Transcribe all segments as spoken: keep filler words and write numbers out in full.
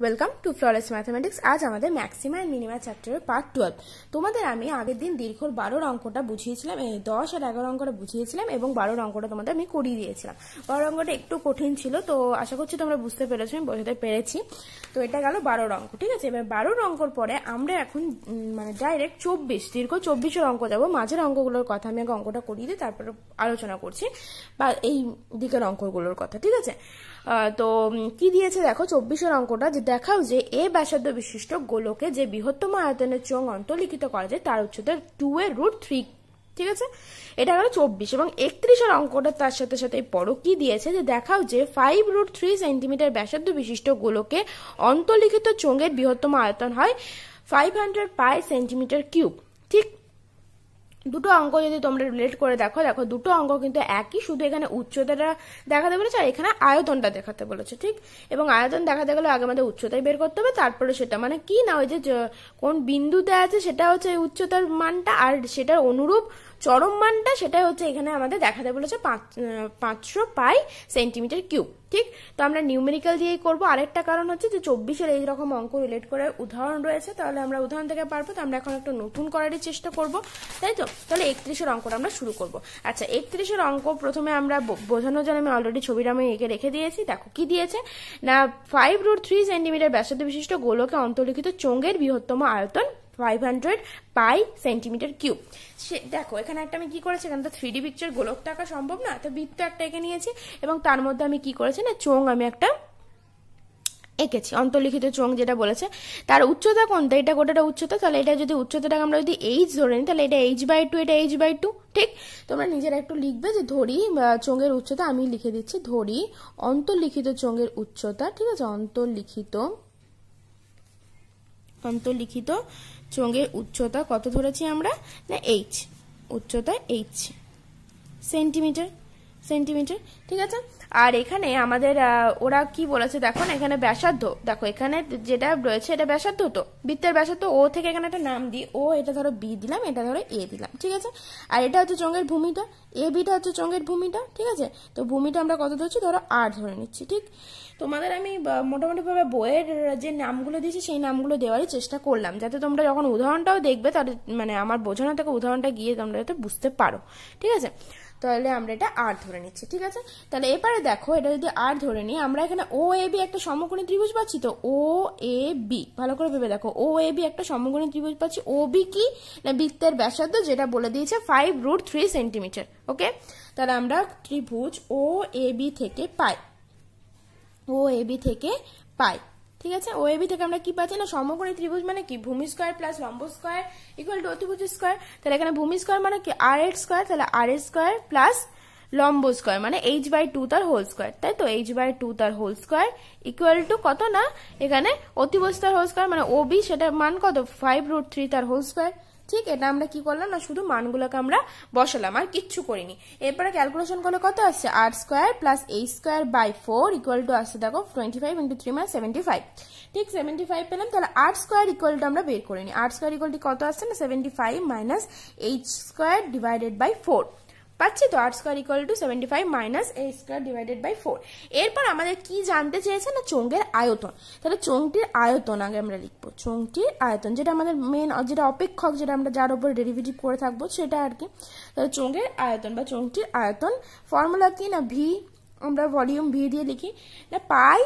Welcome to flawless mathematics. आज हमारे maxima and minima chapter part twelve तुम्हारे आमी आगे दिन दीर्घर बारो अंकटा बुझिएছিলাম दस और एगारो अंकटा बुझिएছিলাম और बारो अंकटा तुम्हारे आमी करिए दिएছিলাম। बारो अंकटा एकटू कठिन छिलो तो आशा करछि तोमरा बुझते पेरेছো आमी बोझाते पेरेছি। तो এটা গেল बारो अंक, ठीक আছে। এবার बारो अंकर পরে আমরা এখন মানে ডাইরেক্ট चौबीस দীর্ঘ चौबीस এর अंक যাব। মাঝের अंकগুলোর কথা আমি আগে अंकটা করিয়ে দিই, তারপর আলোচনা করছি বা এই দিকের अंकগুলোর কথা, ঠিক আছে। তো কি দিয়েছে দেখো चौबीस এর अंकটা দেখাও যে এ ব্যাসার্ধ বিশিষ্ট গোলকে যে বৃহত্তম আয়তনের চোঙ অন্তর্লিখিত করা যায় তার উচ্চতা টু এর রুট থ্রি, ঠিক আছে। এটা হলো চব্বিশ এবং একত্রিশ এর অঙ্কটা তার সাথে সাথে পড়ো কি দিয়েছে যে দেখাও যে ফাইভ রুট থ্রি সেন্টিমিটার ব্যাসার্ধ বিশিষ্ট গোলকে অন্তর্লিখিত চোঙের বৃহত্তম আয়তন হয় five hundred pi centimetre cube. ঠিক দুটো অঙ্ক যদি তোমরা রিলেট করে দেখো, দেখো দুটো অঙ্ক কিন্তু একই, শুধু এখানে উচ্চতাটা দেখাতে বলেছে আর এখানে আয়তনটা দেখাতে বলেছে, ঠিক। এবং আয়তন দেখাতে গেলে আগে আমাদের উচ্চতাই বের করতে হবে, তারপরে সেটা মানে কি না ওই যে কোন বিন্দুতে আছে সেটা হচ্ছে উচ্চতার মানটা আর সেটার অনুরূপ চরম মানটা সেটাই হচ্ছে এখানে আমাদের দেখাতে বলেছে পাঁচ পাঁচশো পাই সেন্টিমিটার কিউব, ঠিক। তো আমরা নিউমেরিক্যাল দিয়েই করবো। আরেকটা কারণ হচ্ছে যে চব্বিশের এইরকম অঙ্ক রিলেট করে উদাহরণ রয়েছে, তাহলে আমরা উদাহরণ থেকে পারবো। তো আমরা এখন একটা নতুন করারই চেষ্টা করব, তাই তো। তাহলে একত্রিশের অঙ্কটা আমরা শুরু করব। আচ্ছা একত্রিশের অঙ্ক প্রথমে আমরা বোঝানোর জন্য আমি অলরেডি ছবিটা আমি এঁকে রেখে দিয়েছি। দেখো কি দিয়েছে না ফাইভ রুট থ্রি সেন্টিমিটার ব্যাসার্ধ বিশিষ্ট গোলকে অন্তর্লিখিত চোঙের বৃহত্তম আয়তন five hundred pi centimetre cube. সে দেখো এখানে একটা আমি কি করেছি, এখানে তো থ্রি ডি পিকচার গোলকটা আঁকা সম্ভব না, তো বৃত্ত একটা এঁকে নিয়েছি এবং তার মধ্যে আমি কি করেছি না চোঙ আমি একটা এঁকেছি অন্তর্লিখিত চোঙ যেটা বলেছে। তার উচ্চতা কোনটা, এটা গোটাটা উচ্চতা, তাহলে এটা যদি উচ্চতাটাকে আমরা যদি এইচ ধরে নিই তাহলে এটা এইচ বাই টু, এটা এইচ বাই টু, ঠিক। তোমরা নিজেরা একটু লিখবে যে ধরি চোঙের উচ্চতা, আমি লিখে দিচ্ছি ধরি অন্তর্লিখিত চোঙের উচ্চতা, ঠিক আছে। অন্তর্লিখিত অন্তর্লিখিত চোঙের উচ্চতা কত ধরেছি আমরা না এইচ, উচ্চতা এইচ সেন্টিমিটার সেন্টিমিটার, ঠিক আছে। আর এখানে আমাদের ওরা কি বলেছে দেখো না এখানে ব্যাসার্ধ, দেখো এখানে যেটা রয়েছে এটা ব্যাসার্ধ, তো বৃত্তের ব্যাসার্ধ ও থেকে এখানে একটা নাম দিই ও, এটা ধরো বি দিলাম, এটা ধরো এ দিলাম, ঠিক আছে। আর এটা হচ্ছে চোঙের ভূমিটা, এ বিটা হচ্ছে চোঙের ভূমিটা, ঠিক আছে। তো ভূমিটা আমরা কত ধরছি ধরো আর ধরে নিচ্ছি, ঠিক। তোমাদের আমি মোটামুটিভাবে বইয়ের যে নামগুলো দিয়েছি সেই নামগুলো দেওয়ারই চেষ্টা করলাম যাতে তোমরা যখন উদাহরণটাও দেখবে তার মানে আমার বোঝানো থেকে উদাহরণটা গিয়ে তোমরা যাতে বুঝতে পারো, ঠিক আছে। তাহলে আমরা এটা আর ধরে নিচ্ছি, ঠিক আছে। তাহলে এবারে দেখো এটা যদি আর ধরে নিই আমরা এখানে ও এ বি একটা সমকোণী ত্রিভুজ পাচ্ছি, তো ও এ বি ভালো করে ভেবে দেখো ও এ বি একটা সমকোণী ত্রিভুজ পাচ্ছি। ও বি কি না বৃত্তের ব্যাসার্ধ যেটা বলে দিয়েছে five root three centimetre, okay. তাহলে আমরা ত্রিভুজ ও এ বি থেকে পাই, ও এ বি থেকে পাই, ঠিক আছে। ও এবি থেকে আমরা কি পাচ্ছি না সমকোণী ত্রিভুজ মানে কি ভূমি স্কোয়ার প্লাস লম্ব স্কোয়ার ইকুয়াল টু অতিভুজ স্কোয়ার। তাহলে এখানে ভূমি স্কোয়ার মানে কি আর এর স্কোয়ার, তাহলে আর এর স্কোয়ার প্লাস লম্ব স্কোয়ার মানে এইচ বাই টু তার হোল স্কোয়ার, তাই তো এইচ বাই টু তার হোল স্কোয়ার ইকুয়াল টু কত না এখানে অতিভুজ তার হোল স্কোয়ার মানে ও বি সেটার মান কত ফাইভ রুট থ্রি তার হোল স্কোয়ার, ঠিক। এটা আমরা কি করলাম না শুধু মানগুলোকে আমরা বসালাম আর কিচ্ছু করিনি। এরপরে ক্যালকুলেশন করলে কত আসছে R square plus H square by four equal to আসছে দেখো টোয়েন্টি ফাইভ ইন্টু থ্রি মানে সেভেন্টি ফাইভ, ঠিক সেভেন্টি ফাইভ পেলাম। তাহলে আর স্কোয়ার ইকুয়াল টু আমরা বের করিনি, আর স্কোয়ার ইকুয়াল টু কত আসছে না seventy five minus H square divided by four পাচ্ছি। তো R square equal to seventy five minus H square divided by four. এরপর আমাদের কি জানতে চেয়েছে না চোঙের আয়তন, তাহলে চোঙটির আয়তন আগে আমরা লিখবো, চোঙটির আয়তন যেটা আমাদের মেন যেটা অপেক্ষক যেটা আমরা যার উপর ডেরিভেটিভ করে থাকবো সেটা আর কি। তাহলে চোঙের আয়তন বা চোঙটির আয়তন ফর্মুলা কি না ভি, আমরা ভলিউম ভি দিয়ে লিখি না পাই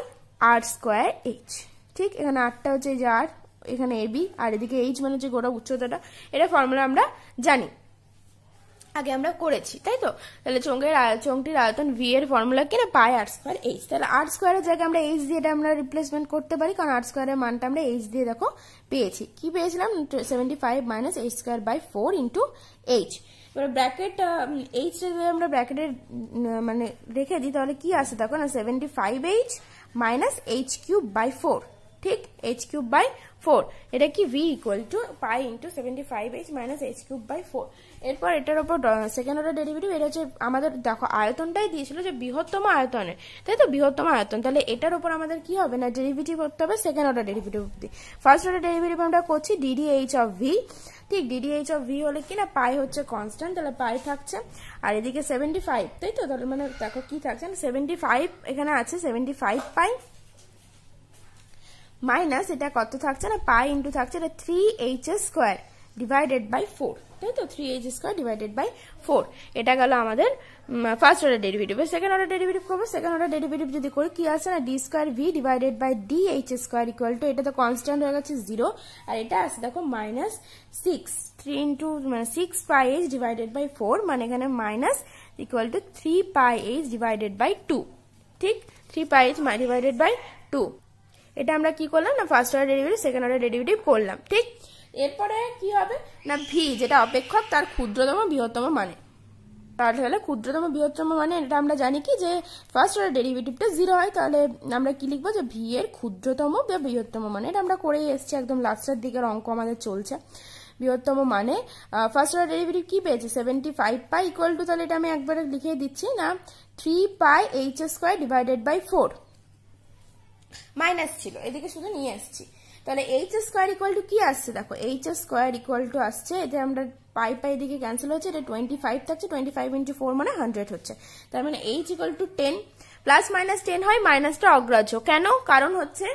আর স্কোয়ার এইচ, ঠিক। এখানে আটটা হচ্ছে যে আর এখানে এ বি আর এদিকে এইচ মানে হচ্ছে গোটা উচ্চতাটা, এটা ফর্মুলা আমরা জানি আগে আমরা করেছি, তাই তো। তাহলে চোঙের চোঙটির আয়তন ভি এর ফর্মুলা কি না পাই আর স্কোয়ার এইচ। তাহলে আর স্কোয়ারের জায়গায় আমরা এইচ দিয়ে এটা আমরা রিপ্লেসমেন্ট করতে পারি, কারণ আর স্কোয়ারের মানটা আমরা এইচ দিয়ে দেখো পেয়েছি। কি পেয়েছিলাম seventy five minus H square by four into H. এবার ব্র্যাকেট এইচ যদি আমরা ব্র্যাকেটে মানে রেখে দিই তাহলে কি আসে দেখো না seventy five H minus H cube by four, ঠিক এইচ কিউব বাই ফোর। এটা কি V equal to pi into seventy five H minus H cube by four. এরপর এটার উপর সেকেন্ড অর্ডার ডেরিভেটিভ, এটা হচ্ছে আমাদের দেখো আয়তনটাই দিয়েছিল যে বৃহত্তম আয়তনের, তাই তো বৃহত্তম আয়তন। তাহলে এটার উপর আমাদের কি হবে না ডেরিভেটিভ করতে হবে সেকেন্ড অর্ডার ডেরিভেটিভ অব্দি। ফার্স্ট অর্ডার ডেরিভেটিভ আমরা করছি ডিডি এইচ অফ ভি, ঠিক। ডিডি এইচ অফ ভি হলে কি না পাই হচ্ছে কনস্ট্যান্ট, তাহলে পাই থাকছে আর এদিকে সেভেন্টি ফাইভ, তাই তো। তাহলে মানে দেখো কি থাকছে না সেভেন্টি ফাইভ এখানে আছে সেভেন্টি ফাইভ পাই মাইনাস এটা কত থাকছে না পাই ইনটু থাকছে এটা three H square divided by four, তাই তো three H square divided by four. এটা গেল আমাদের first order derivative. Second order derivative করব, সেকেন্ড অর্ডার ডেরিভেটিভ যদি করি কি আসে না d square v divided by d h square equal to, এটা তো কনস্ট্যান্ট হয়ে গেছে জিরো, আর এটা আসে দেখো মাইনাস সিক্স থ্রি ইনটু মানে six pi H divided by four, মানে এখানে minus equal to three pi H divided by two, ঠিক three pi H divided by two. এটা আমরা কি করলাম না first order derivative second order derivative করলাম, ঠিক। এরপরে কি হবে না ভি যেটা অপেক্ষক তার ক্ষুদ্রতম বৃহত্তম মানে, তাহলে ক্ষুদ্রতম বৃহত্তম মানে এটা আমরা জানি কি যে ফার্স্ট অর্ডার ডেরিভেটিভটা জিরো হয়, তাহলে আমরা কি লিখবো যে ভি এর ক্ষুদ্রতম বা বৃহত্তম মানে। এটা আমরা করেই এসছি একদম লাস্টের দিকের অঙ্ক আমাদের চলছে। বৃহত্তম মানে ফার্স্ট অর্ডার ডেরিভেটিভ কি পেয়েছে seventy five pi equal to, তাহলে এটা আমি একবারে লিখে দিচ্ছি না three pi H square divided by four, minus ছিল এদিকে শুধু নিয়ে আসছি, তাহলে এইচ স্কোয়ার ইকুয়াল টু কি আসছে দেখো এইচ স্কোয়ার ইকুয়াল টু আসছে, এটা আমরা পাই পাই দিকে ক্যান্সেল হচ্ছে, এটা টোয়েন্টি ফাইভ থাকছে, টোয়েন্টি ফাইভ ইন্টু ফোর মানে হান্ড্রেড হচ্ছে, তার মানে H equal to ten plus minus ten হয়, মাইনাসটা অগ্রাহ্য কেন, কারণ হচ্ছে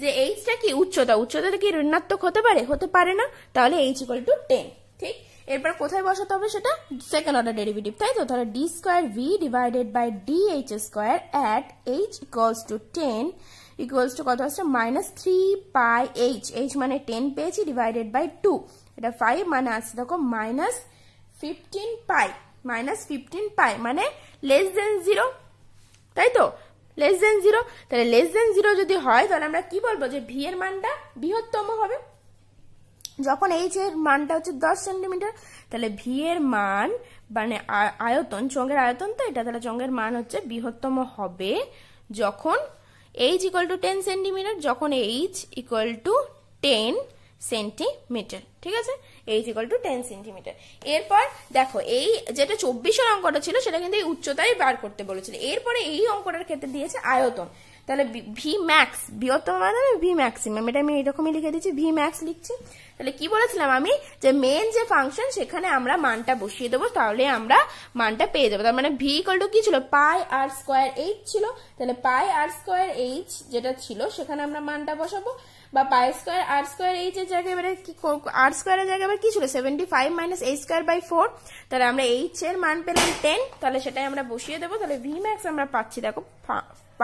যে এইচটা কি উচ্চতা, উচ্চতাটা কি ঋণাত্মক হতে পারে, হতে পারে না, তাহলে এইচ ইকুয়াল টু টেন, ঠিক। এরপর কোথায় বসাতে হবে সেটা সেকেন্ড অর্ডার ডেরিভেটিভ, তাই তো তাহলে D square V divided by D H square at H equals to ten equals to কত আসছে minus three pi H, H মানে টেন পেয়েছি ডিভাইডেড বাই টু, এটা ফাইভ মানে আসছে দেখো minus fifteen pi, minus fifteen pi মানে less than zero, তাই তো লেস দেন জিরো, তাহলে লেস দেন জিরো যদি হয় তাহলে আমরা কি বলবো যে ভি এর মানটা বৃহত্তম হবে, যখন এইচ এর মানটা হচ্ছে দশ সেন্টিমিটার, তাহলে ভি এর মান মানে আয়তন চঙ্গের আয়তন, তো এটা তাহলে চঙ্গের মান হচ্ছে বৃহত্তম হবে যখন H equal to ten centimetre, যখন H equal to ten centimetre, ঠিক আছে H equal to ten centimetre. এরপর দেখো এই যেটা চব্বিশের অঙ্কটা ছিল সেটা কিন্তু এই উচ্চতায় বার করতে বলেছিল, এরপরে এই অঙ্কটার ক্ষেত্রে দিয়েছে আয়তন, তাহলে ভি ম্যাক্স বৃহত্তম মানে ভি ম্যাক্সিমাম, এটা আমি এরকমই লিখে দিচ্ছি ভি ম্যাক্স লিখছি। তাহলে কি বলেছিলাম আমি যে মেন যে ফাংশন সেখানে আমরা মানটা বসিয়ে দেবো, তাহলে আমরা মানটা পেয়ে যাবো, তার মানে ভি ইকুয়াল টু কি ছিল পাই আর স্কোয়ার এইচ ছিল, তাহলে পাই আর স্কোয়ার এইচ যেটা ছিল সেখানে আমরা মানটা বসাবো, বা pi square R square H এর জায়গায় এবারে কি আর স্কোয়ারের জায়গায় এবার কি ছিল seventy five minus H square by four, তাহলে আমরা এইচ এর মান পেলাম টেন, তাহলে সেটাই আমরা বসিয়ে দেবো, তাহলে ভি ম্যাক্স আমরা পাচ্ছি দেখো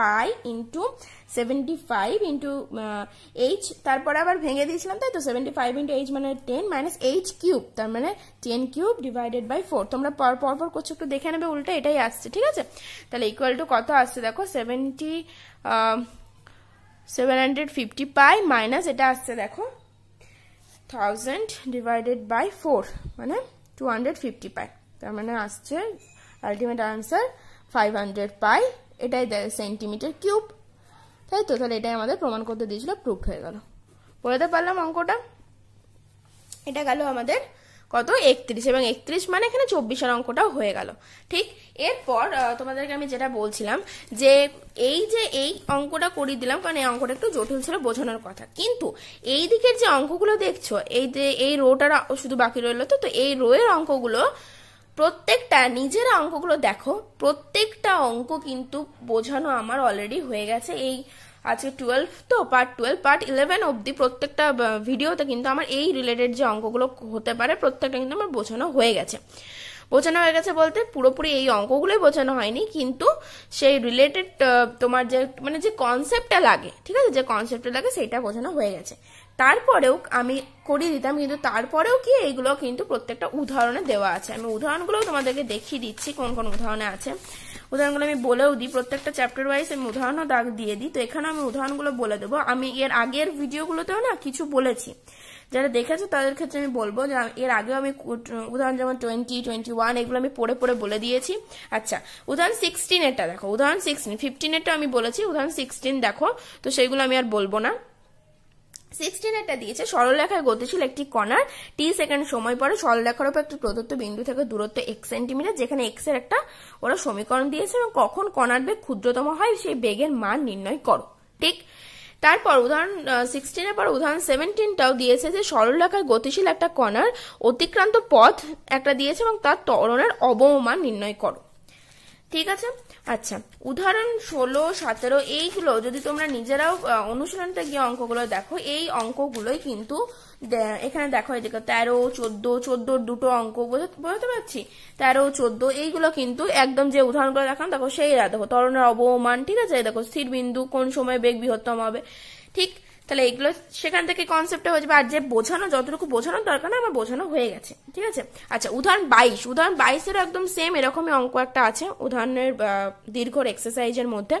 pi into seventy five into H, তারপরে আবার ভেঙে দিয়েছিলাম তাই তো সেভেন্টি ফাইভ ইন্টু এইচ মানে টেন মাইনাস এইচ কিউব, তার মানে ten cube divided by four, তোমরা পর পর করছো একটু দেখে নেবে উল্টা এটাই আসছে, ঠিক আছে। তাহলে ইকুয়াল টু কত আসছে দেখো seventy seven hundred fifty pi minus এটা আসছে দেখো থাউজেন্ড ডিভাইডেড বাই ফোর মানে টু হান্ড্রেড ফিফটি পাই, তার মানে আসছে ultimate answer five hundred pi, এটাই সেন্টিমিটার কিউব, তাই তো তাহলে এটাই আমাদের প্রমাণ করতে দিয়েছিল, প্রুফ হয়ে গেল, বলতে পারলাম অঙ্কটা। এটা গেল আমাদের কত একত্রিশ, এবং একত্রিশ মানে এখানে চব্বিশের অঙ্কটাও হয়ে গেল, ঠিক। এরপর তোমাদেরকে আমি যেটা বলছিলাম যে এই যে এই অঙ্কটা করিয়ে দিলাম কারণ এই অঙ্কটা একটু জটিল ছিল বোঝানোর কথা, কিন্তু এই দিকের যে অঙ্কগুলো দেখছো এই যে এই রোটা শুধু বাকি রইল, তো তো এই রোয়ের অঙ্কগুলো প্রত্যেকটা নিজেরা অঙ্কগুলো দেখো, প্রত্যেকটা অঙ্ক কিন্তু বোঝানো আমার অলরেডি হয়ে গেছে, এই আজকে টুয়েলভ তো পার্ট টুয়েলভ পার্ট ইলেভেন অবধি প্রত্যেকটা ভিডিওতে কিন্তু আমার এই রিলেটেড যে অঙ্কগুলো হতে পারে প্রত্যেকটা কিন্তু আমার বোঝানো হয়ে গেছে, বোঝানো হয়ে গেছে বলতে পুরোপুরি এই অঙ্কগুলোই বোঝানো হয়নি, কিন্তু সেই রিলেটেড তোমার যে মানে যে কনসেপ্টটা লাগে, ঠিক আছে যে কনসেপ্টটা লাগে সেটা বোঝানো হয়ে গেছে, তারপরেও আমি করিয়ে দিতাম কিন্তু তারপরেও কি এইগুলো কিন্তু প্রত্যেকটা উদাহরণে দেওয়া আছে, আমি উদাহরণগুলোও তোমাদেরকে দেখিয়ে দিচ্ছি কোন কোন উদাহরণে আছে, উদাহরণগুলো আমি বলেও দিই, প্রত্যেকটা চ্যাপ্টার ওয়াইজ আমি উদাহরণও দাগ দিয়ে দিই, তো এখানে আমি উদাহরণগুলো বলে দেবো, আমি এর আগের ভিডিওগুলোতেও না কিছু বলেছি, যারা দেখেছো তাদের ক্ষেত্রে আমি বলবো যে এর আগেও আমি উদাহরণ যেমন টোয়েন্টি টোয়েন্টি ওয়ান এগুলো আমি পড়ে পড়ে বলে দিয়েছি। আচ্ছা উদাহরণ সিক্সটিন এটা দেখো, উদাহরণ সিক্সটিন ফিফটিন এটা আমি বলেছি, উদাহরণ সিক্সটিন দেখো, তো সেইগুলো আমি আর বলবো না। সিক্সটিন এটা দিয়েছে সরলরেখায় গতিশীল একটি কণার টি সেকেন্ড সময় পরে সরলরেখার উপর একটি প্রদত্ত বিন্দু থেকে দূরত্ব এক সেন্টিমিটার, যেখানে এক্স এর একটা ওরা সমীকরণ দিয়েছে এবং কখন কণার বেগ ক্ষুদ্রতম হয় সেই বেগের মান নির্ণয় করো, ঠিক। তারপর উদাহরণ সিক্সটিনের পর উদাহরণ সেভেন্টিনটাও দিয়েছে যে সরলরেখায় গতিশীল একটা কণার অতিক্রান্ত পথ একটা দিয়েছে এবং তার ত্বরণের অবমান নির্ণয় করো। ঠিক আছে। আচ্ছা, উদাহরণ ষোলো সতেরো এইগুলো যদি তোমরা নিজেরাও অনুশীলনটা গিয়ে অঙ্কগুলো দেখো, এই অঙ্কগুলোই কিন্তু এখানে দেখো এদিকে তেরো চোদ্দ চোদ্দোর দুটো অঙ্ক বোঝাতে পারছি, তেরো চোদ্দ এইগুলো কিন্তু একদম যে উদাহরণগুলো দেখানো দেখো সেই দেখো ত্বরণের অবমান, ঠিক আছে, দেখো স্থির বিন্দু কোন সময় বেগ বৃহত্তম হবে, ঠিক, তাহলে এইগুলো সেখান থেকে কনসেপ্টটা হয়ে যাবে। আর যে বোঝানো যতটুকু বোঝানোর দরকার না আমার বোঝানো হয়ে গেছে, ঠিক আছে। আচ্ছা, উদাহরণ বাইশ, উদাহরণ বাইশেরও একদম সেম এরকমই অঙ্ক একটা আছে উদাহরণের দীর্ঘর এক্সারসাইজের মধ্যে,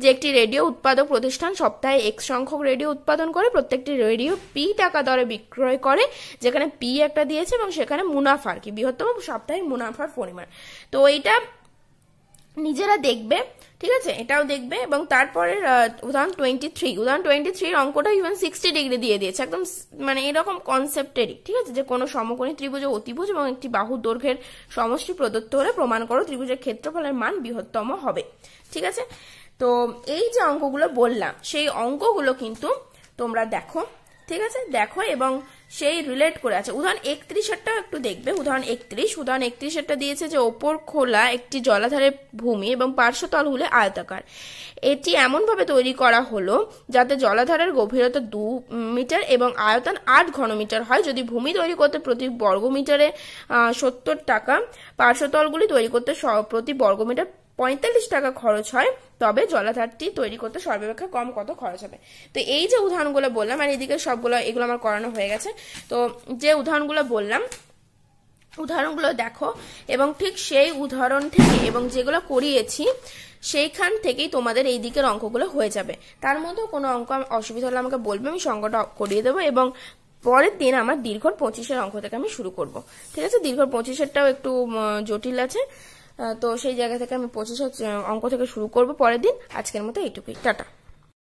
যে একটি রেডিও উৎপাদক প্রতিষ্ঠান সপ্তাহে এক্স সংখ্যক রেডিও উৎপাদন করে, প্রত্যেকটি রেডিও পি টাকা দরে বিক্রয় করে, যেখানে পি একটা দিয়েছে এবং সেখানে মুনাফা আর কি বৃহত্তম সাপ্তাহিক মুনাফার পরিমাণ। তো এইটা নিজেরা দেখবে, ঠিক আছে, এটাও দেখবে। এবং তারপরে উদাহরণ টোয়েন্টি থ্রি উদাহরণ টোয়েন্টি থ্রির অঙ্কটা ইভেন সিক্সটি ডিগ্রি দিয়ে দিয়েছে, একদম মানে এরকম কনসেপ্টেরই, ঠিক আছে, যে কোনো সমকোণী ত্রিভুজ ও অতিভুজ এবং একটি বাহু দৈর্ঘ্যের সমষ্টি প্রদত্ত হলে প্রমাণ করো ত্রিভুজের ক্ষেত্রফলের মান বৃহত্তম হবে, ঠিক আছে। তো এই যে অঙ্কগুলো বললাম সেই অঙ্কগুলো কিন্তু তোমরা দেখো, ঠিক আছে, দেখো এবং সেই রিলেট করে আছে। উদাহরণ একত্রিশেরটাও একটু দেখবে, উদাহরণ একত্রিশ উদাহরণ একত্রিশেরটা দিয়েছে যে ওপর খোলা একটি জলাধারের ভূমি এবং পার্শ্বতলগুলি আয়তাকার, এটি এমনভাবে তৈরি করা হলো যাতে জলাধারের গভীরতা দু মিটার এবং আয়তন আট ঘনমিটার হয়। যদি ভূমি তৈরি করতে প্রতি বর্গমিটারে সত্তর টাকা, পার্শ্বতলগুলি তৈরি করতে প্রতি বর্গমিটার পঁয়তাল্লিশ টাকা খরচ হয়, তবে জলাধারটি তৈরি করতে সর্বাপেক্ষা কম কত খরচ হবে। তো এই যে উদাহরণগুলো বললাম, আর এদিকে সবগুলো এগুলো আমার করানো হয়ে গেছে। তো যে উদাহরণগুলো বললাম উদাহরণগুলো দেখো এবং ঠিক সেই উদাহরণ থেকে এবং যেগুলো করিয়েছি সেইখান থেকেই তোমাদের এই দিকের অঙ্কগুলো হয়ে যাবে। তার মধ্যেও কোনো অঙ্ক অসুবিধা হলে আমাকে বলবে, আমি সঙ্গটা করিয়ে দেবো। এবং পরের দিন আমার দীর্ঘ পঁচিশের অঙ্ক থেকে আমি শুরু করব, ঠিক আছে। দীর্ঘ পঁচিশেরটাও একটু জটিল আছে, তো সেই জায়গা থেকে আমি পঁচিশের অঙ্ক থেকে শুরু করব পরের দিন। আজকের মতো এইটুকুই, টাটা।